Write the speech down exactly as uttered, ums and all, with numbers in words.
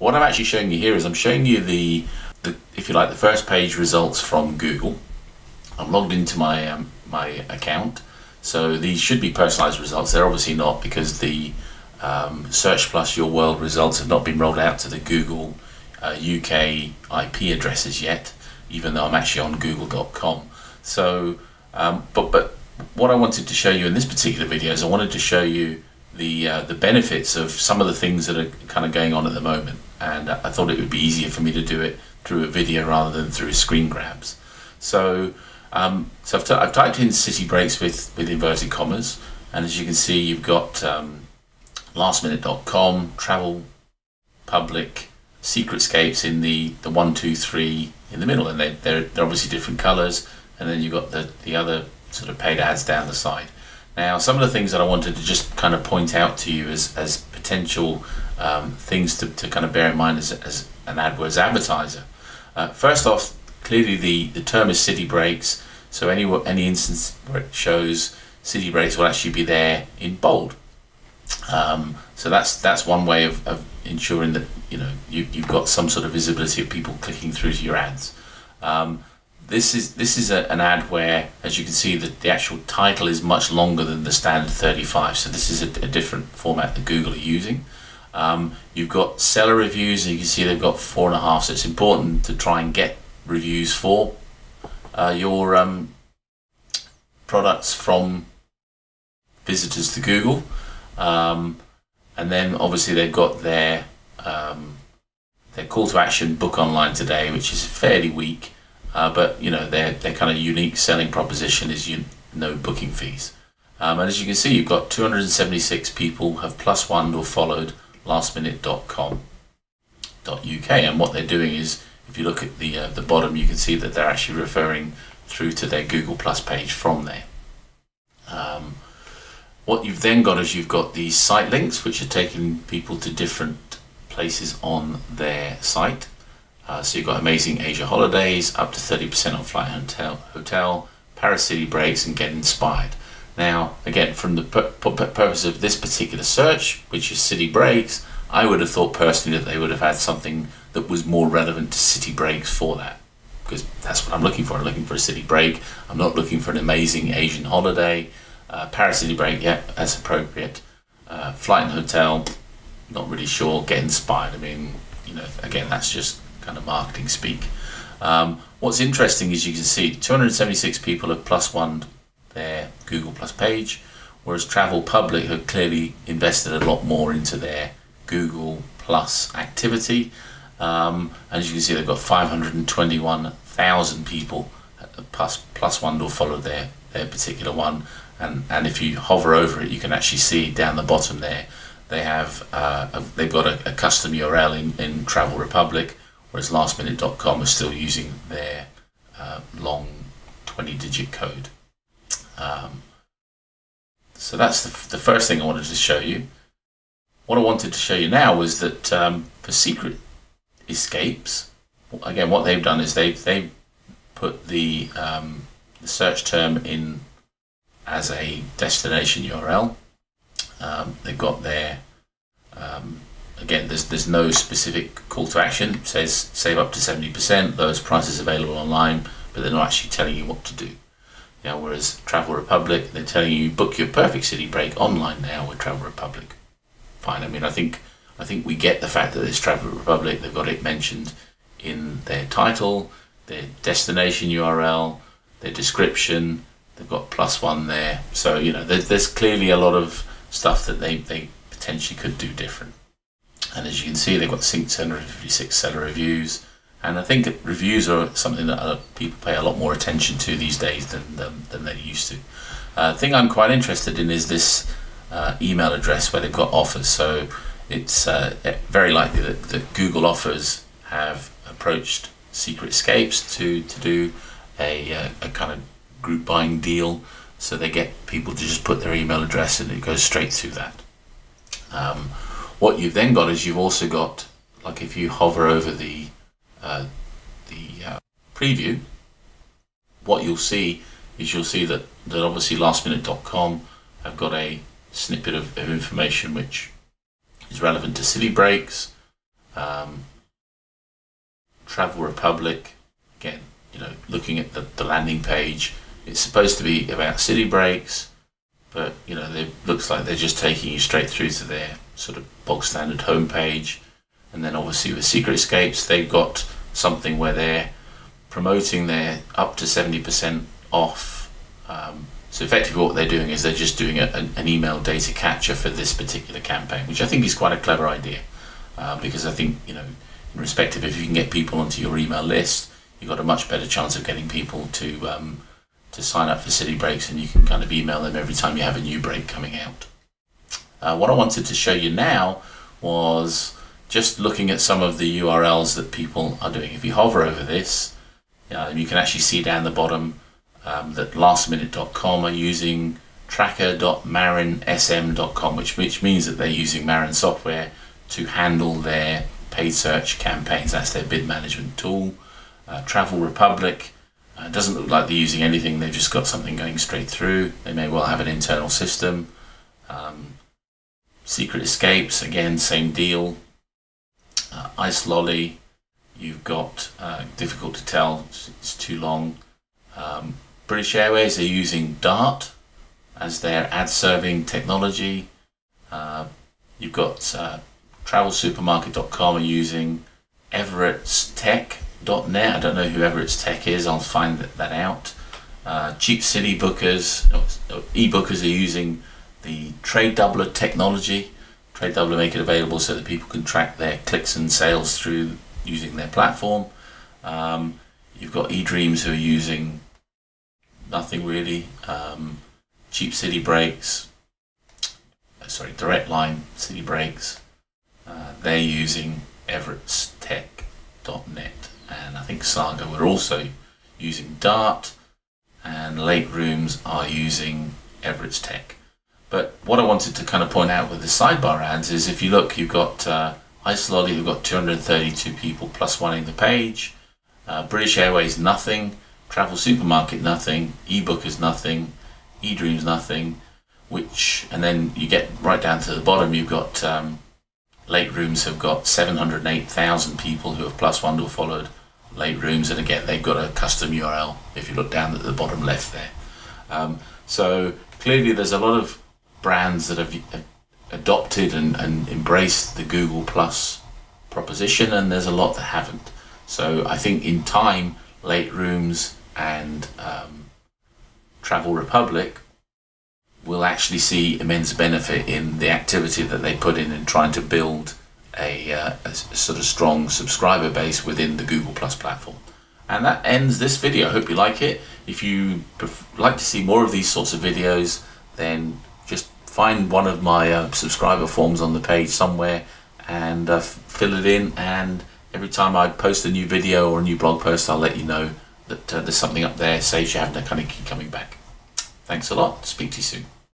What I'm actually showing you here is I'm showing you the, the if you like, the first page results from Google. I'm logged into my um, my account, so these should be personalized results. They're obviously not, because the um, Search Plus Your World results have not been rolled out to the Google uh, U K I P addresses yet, even though I'm actually on google dot com. So, um, but but what I wanted to show you in this particular video is I wanted to show you the uh, the benefits of some of the things that are kind of going on at the moment, and I thought it would be easier for me to do it through a video rather than through screen grabs. So. Um, so I've, I've typed in city breaks with, with inverted commas, and as you can see, you've got um, last minute dot com, Travel Republic, Secret Escapes in the, the one, two, three in the middle, and they, they're, they're obviously different colours, and then you've got the, the other sort of paid ads down the side. Now, some of the things that I wanted to just kind of point out to you as, as potential um, things to, to kind of bear in mind as, as an AdWords advertiser. Uh, first off, clearly the, the term is city breaks, so any, any instance where it shows city breaks will actually be there in bold. Um, so that's that's one way of, of ensuring that, you know, you, you've got some sort of visibility of people clicking through to your ads. Um, this is this is a, an ad where, as you can see, that the actual title is much longer than the standard thirty-five, so this is a, a different format that Google are using. Um, you've got seller reviews, and you can see they've got four and a half, so it's important to try and get reviews for uh, your um, products from visitors to Google, um, and then obviously they've got their um, their call to action, book online today, which is fairly weak, uh, but you know, their their kind of unique selling proposition is you no booking fees, um, and as you can see, you've got two hundred seventy-six people have plus one or followed last minute dot com dot U K, and what they're doing is, if you look at the uh, the bottom, you can see that they're actually referring through to their Google Plus page from there. Um, what you've then got is you've got these site links, which are taking people to different places on their site. Uh, so you've got Amazing Asia Holidays, up to thirty percent on Flight Hotel, hotel Paris City Breaks, and Get Inspired. Now, again, from the pur pur purpose of this particular search, which is City Breaks, I would have thought personally that they would have had something that was more relevant to city breaks for that, because that's what I'm looking for. I'm looking for a city break. I'm not looking for an amazing Asian holiday. Uh, Paris City Break, yeah, that's appropriate. Uh, flight and hotel, not really sure. Get Inspired, I mean, you know, again, that's just kind of marketing speak. Um, what's interesting is you can see two hundred seventy-six people have plus one their Google Plus page, whereas Travel Public have clearly invested a lot more into their Google Plus activity. Um, as you can see, they've got five hundred twenty-one thousand people plus, plus one or follow their, their particular one, and, and if you hover over it, you can actually see down the bottom there they have uh, a, they've got a, a custom U R L in, in Travel Republic, whereas last minute dot com is still using their uh, long twenty digit code. Um, so that's the, the first thing I wanted to show you. What I wanted to show you now was that um, for Secret Escapes, again, what they've done is they've they've put the, um, the search term in as a destination U R L. Um, they've got their um, again, there's there's no specific call to action. It says save up to seventy percent, lowest prices available online, but they're not actually telling you what to do. Now, whereas Travel Republic, they're telling you book your perfect city break online now with Travel Republic. Fine. I mean, I think. I think we get the fact that this Travel Republic, they've got it mentioned in their title, their destination U R L, their description, they've got plus one there. So, you know, there's, there's clearly a lot of stuff that they, they potentially could do different. And as you can see, they've got six hundred fifty-six seller reviews. And I think that reviews are something that people pay a lot more attention to these days than, than, than they used to. Uh, the thing I'm quite interested in is this uh, email address where they've got offers. So it's uh, very likely that, that Google offers have approached Secret Escapes to, to do a, uh, a kind of group buying deal. So they get people to just put their email address and it goes straight through that. Um, what you've then got is you've also got, like if you hover over the, uh, the uh, preview, what you'll see is you'll see that, that obviously last minute dot com have got a snippet of, of information which is relevant to city breaks. um, Travel Republic, again, you know, looking at the, the landing page, it's supposed to be about city breaks, but you know, it looks like they're just taking you straight through to their sort of bog standard homepage. And then obviously with Secret Escapes, they've got something where they're promoting their up to seventy percent off. Um, so effectively what they're doing is they're just doing a, an, an email data capture for this particular campaign, which I think is quite a clever idea, uh, because I think, you know, in respect of if you can get people onto your email list, you've got a much better chance of getting people to um, to sign up for city breaks, and you can kind of email them every time you have a new break coming out. Uh, what I wanted to show you now was just looking at some of the U R Ls that people are doing. If you hover over this, uh, you can actually see down the bottom um, that last minute dot com are using tracker dot marin s m dot com, which, which means that they're using Marin software to handle their paid search campaigns. That's their bid management tool. Uh, Travel Republic, uh, doesn't look like they're using anything. They've just got something going straight through. They may well have an internal system. Um, Secret Escapes, again, same deal. Uh, Icelolly, you've got uh, difficult to tell, it's too long. Um, British Airways are using Dart as their ad-serving technology. Uh, you've got uh, travel supermarket dot com are using Everestech dot net. I don't know who Everestech is, I'll find that, that out. Uh, cheap city bookers, no, e-bookers are using the Trade Doubler technology. Trade Doubler make it available so that people can track their clicks and sales through using their platform. Um, you've got eDreams who are using nothing really. Um, cheap city breaks, sorry, Direct Line city breaks. Uh, they're using Everestech dot net, and I think Saga were also using Dart, and Late Rooms are using Everestech. But what I wanted to kind of point out with the sidebar ads is, if you look, you've got uh, Icelolly, who've got two hundred thirty-two people plus one in the page, uh, British Airways nothing, Travel Supermarket nothing, eBookers nothing, eDreams nothing, which, and then you get right down to the bottom, you've got um, Late Rooms have got seven hundred eight thousand people who have plus one or followed Late Rooms, and again they've got a custom U R L if you look down at the bottom left there. Um, so clearly there's a lot of brands that have adopted and, and embraced the Google Plus proposition, and there's a lot that haven't. So I think in time, Late Rooms and um, Travel Republic will actually see immense benefit in the activity that they put in in trying to build a, uh, a sort of strong subscriber base within the Google Plus platform. And that ends this video. I hope you like it. If you like to see more of these sorts of videos, then just find one of my uh, subscriber forms on the page somewhere and uh, fill it in, and every time I post a new video or a new blog post, I'll let you know that uh, there's something up there, saves you having to kind of keep coming back. Thanks a lot. Speak to you soon.